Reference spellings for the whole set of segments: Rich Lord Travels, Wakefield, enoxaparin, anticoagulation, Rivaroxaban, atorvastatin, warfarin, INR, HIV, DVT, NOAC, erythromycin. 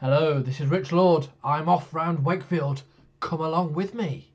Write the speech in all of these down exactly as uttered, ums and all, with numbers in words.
Hello, this is Rich Lord. I'm off round Wakefield. Come along with me.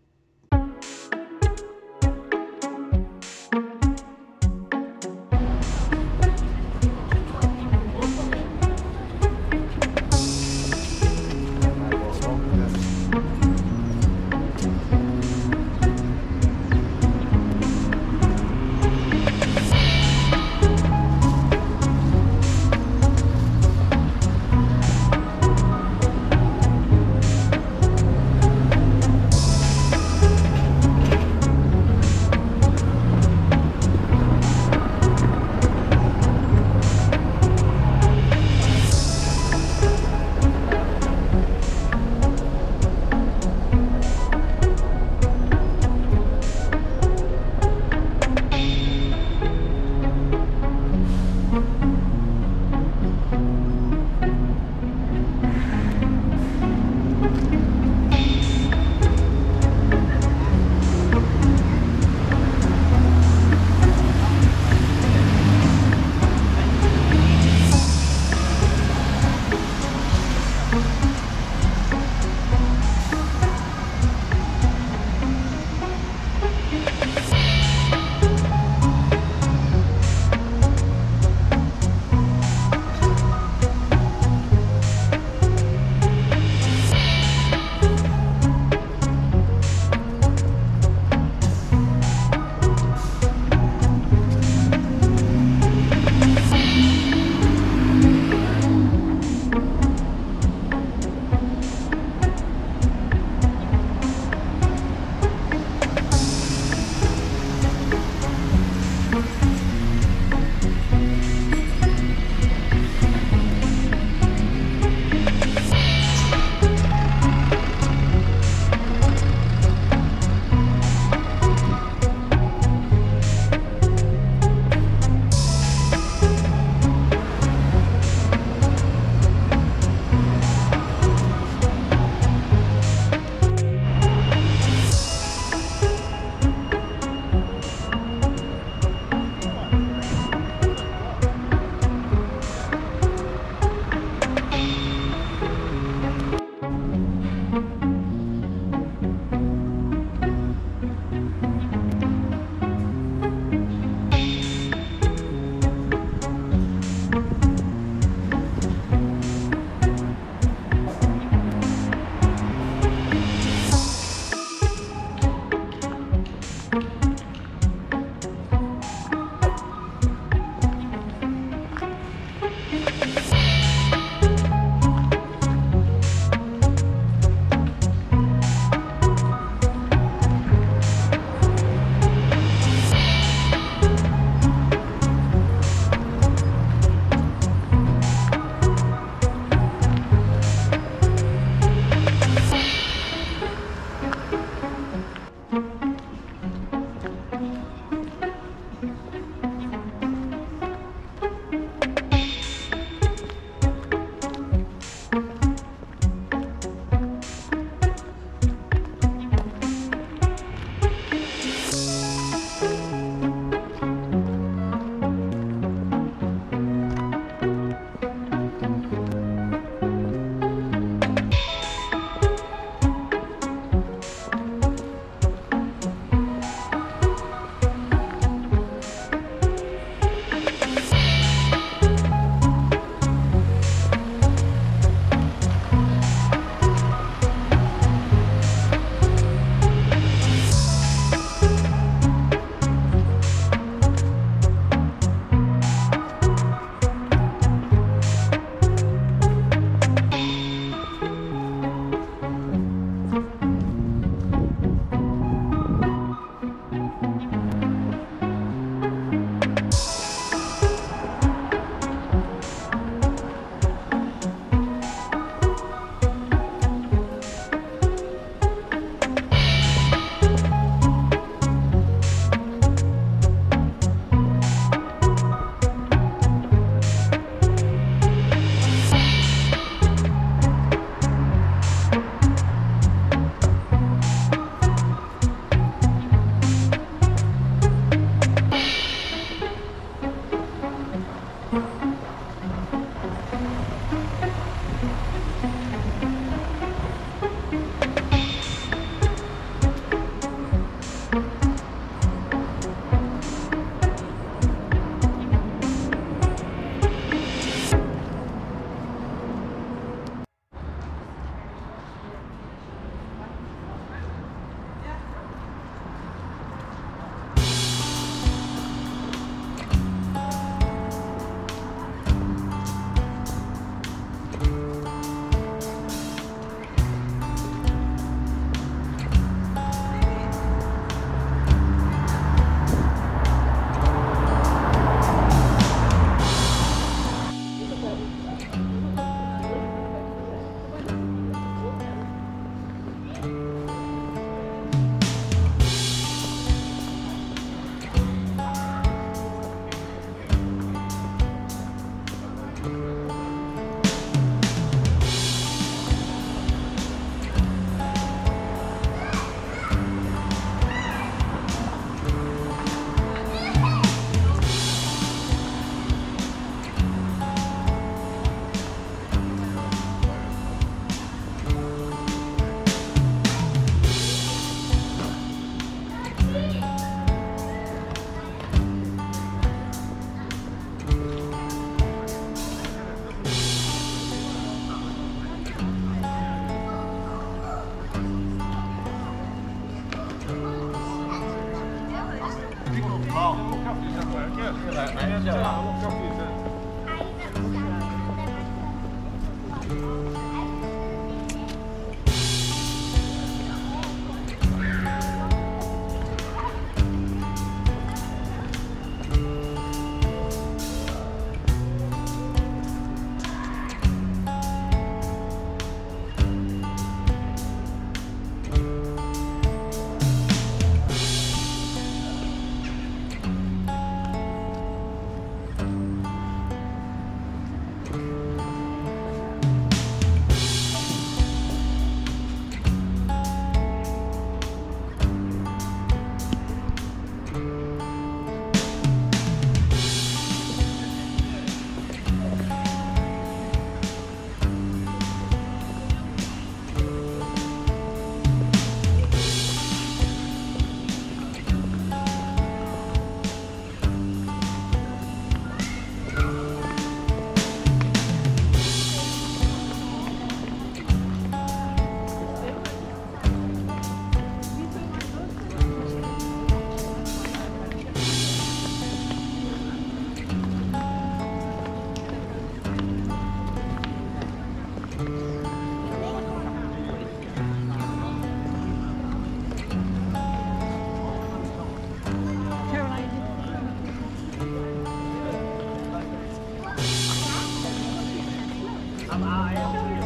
I am.